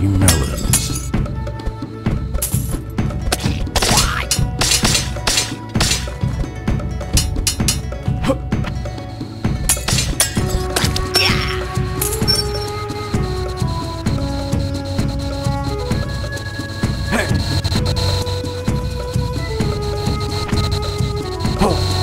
Nothing melons. Oh!